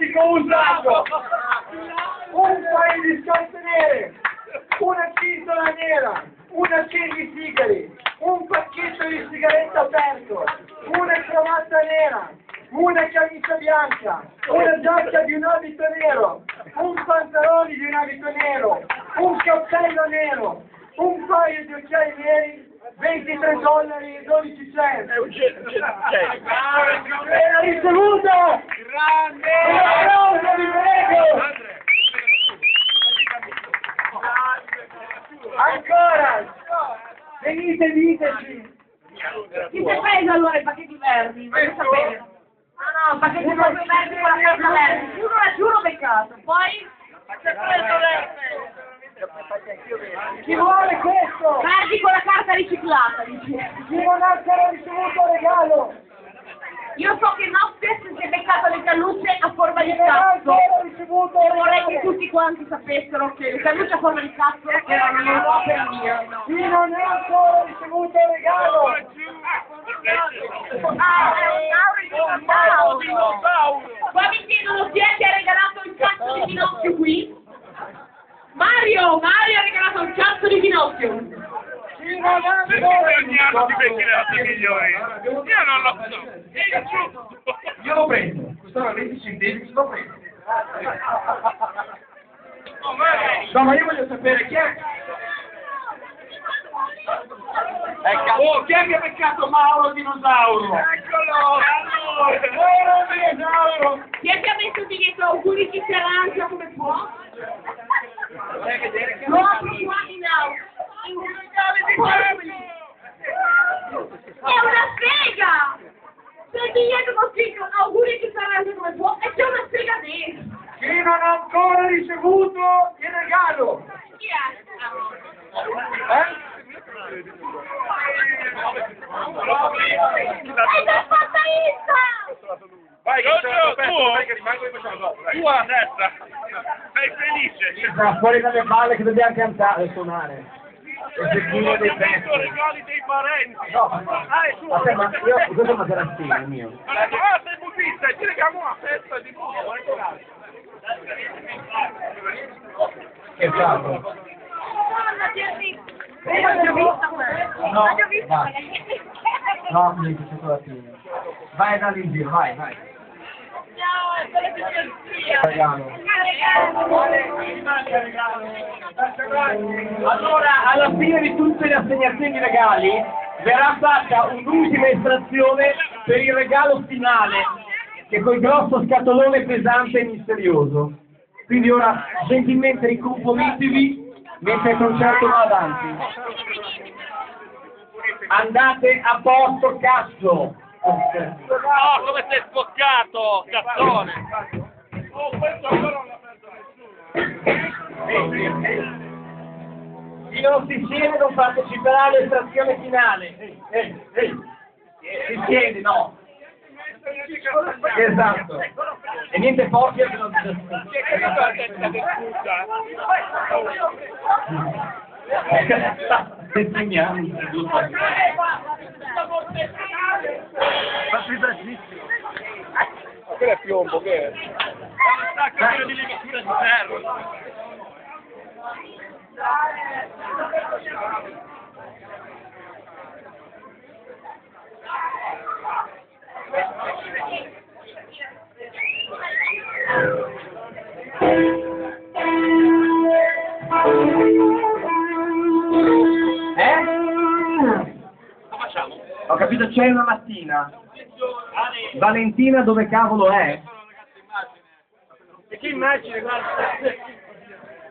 pneumatico usato, un paio di scarpe nere, una cintola nera, una cena di sigari, un pacchetto di sigaretta aperto, una cravatta nera, una camicia bianca, una giacca di un abito nero, un pantalone di un abito nero, un cappello nero, un paio di occhiali neri, $23,12. La ricevuta! Grande! Una vi prego! Ancora! Venite, diteci! Chi te prende allora i pacchetti verdi? Voglio sapere. No, pacchetti verdi, pacchetta verdi. Uno la giuro beccato, poi... Chi vuole questo? Guardi con la carta riciclata, dici. Chi non ha ancora ricevuto il regalo? Io so che Noxes si è beccato le cannucce a forma di cazzo. E vorrei che tutti quanti sapessero che le cannucce a forma di cazzo erano le opere mie. Chi non ha ancora ricevuto il regalo? Qua mi chiedono chi è che ha regalato il cazzo di Pinocchio qui? Mario ha regalato un cazzo di Pinocchio! Perché ogni anno ti becchi le notte migliori? Io non lo so! È giusto! Io lo prendo! Costava 20 centesimi, se lo prendo! No, ma io voglio sapere chi è! Oh, chi è che ha beccato Mauro Dinosauro? Eccolo! Mauro Dinosauro! Chi è che ha messo dietro auguri chi si arrangia come può? Proprio qua in auto. È una sega! Se il biglietto non fico, auguri che saranno come può, e c'è una sega dentro! Chi non ha ancora ricevuto il regalo! Chi è? È già fatta lista! Vai, che rimango e facciamo dopo! Tu a destra! Sei felice! No, fuori dalle palle che dobbiamo cantare e suonare! Ho detto regali dei parenti! No, ma io questo è una terazzina, il mio! Ah, sei buddista e ti regaliamo una festa di nuovo! Che bravo! No, mi hai piaciuto la fine. Vai da lì in giro, vai. Regalo. Allora, alla fine di tutte le assegnazioni di regali, verrà fatta un'ultima estrazione per il regalo finale, che col grosso scatolone pesante e misterioso. Quindi ora, gentilmente ricomponitevi mentre il concerto va avanti. Andate a posto, cazzo! No, come sei sboccato, cazzone! Oh, questo ancora non l'ha perso nessuno! I nostri sieni non parteciperanno all'estrazione finale! Si siede, no! Esatto! E niente porti che non si Testiniamo. Ma quello è piombo, che è? Quello di legatura di ferro. Ho capito, c'è una mattina. Valentina dove cavolo è? E che immagine, guarda.